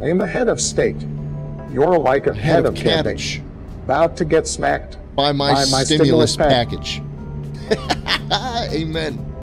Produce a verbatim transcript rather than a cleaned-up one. Name a head of state. You're like a head, head of cabbage, about to get smacked by my, by my stimulus, stimulus package. package. Amen.